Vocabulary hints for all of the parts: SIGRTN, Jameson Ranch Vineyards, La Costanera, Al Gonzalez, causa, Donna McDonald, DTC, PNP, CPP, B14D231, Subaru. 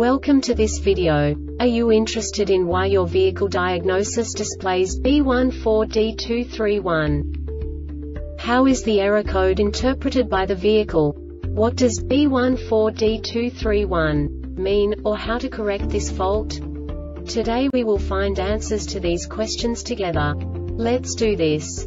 Welcome to this video. Are you interested in why your vehicle diagnosis displays B14D231? How is the error code interpreted by the vehicle? What does B14D231 mean, or how to correct this fault? Today we will find answers to these questions together. Let's do this.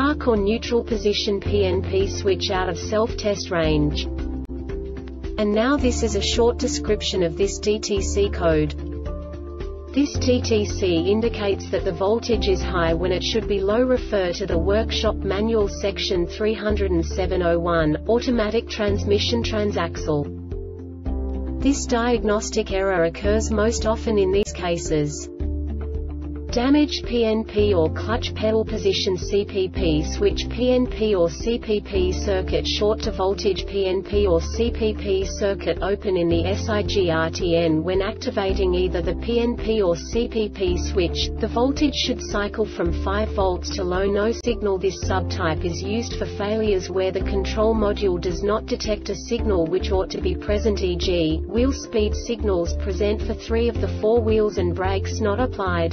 park or neutral position PNP switch out of self-test range. And now this is a short description of this DTC code. This DTC indicates that the voltage is high when it should be low. Refer to the workshop manual section 30701, automatic transmission transaxle. This diagnostic error occurs most often in these cases. Damaged PNP or clutch pedal position CPP switch PNP or CPP circuit short to voltage PNP or CPP circuit open in the SIGRTN. When activating either the PNP or CPP switch, the voltage should cycle from 5 volts to low no signal. This subtype is used for failures where the control module does not detect a signal which ought to be present, e.g., wheel speed signals present for 3 of the 4 wheels and brakes not applied.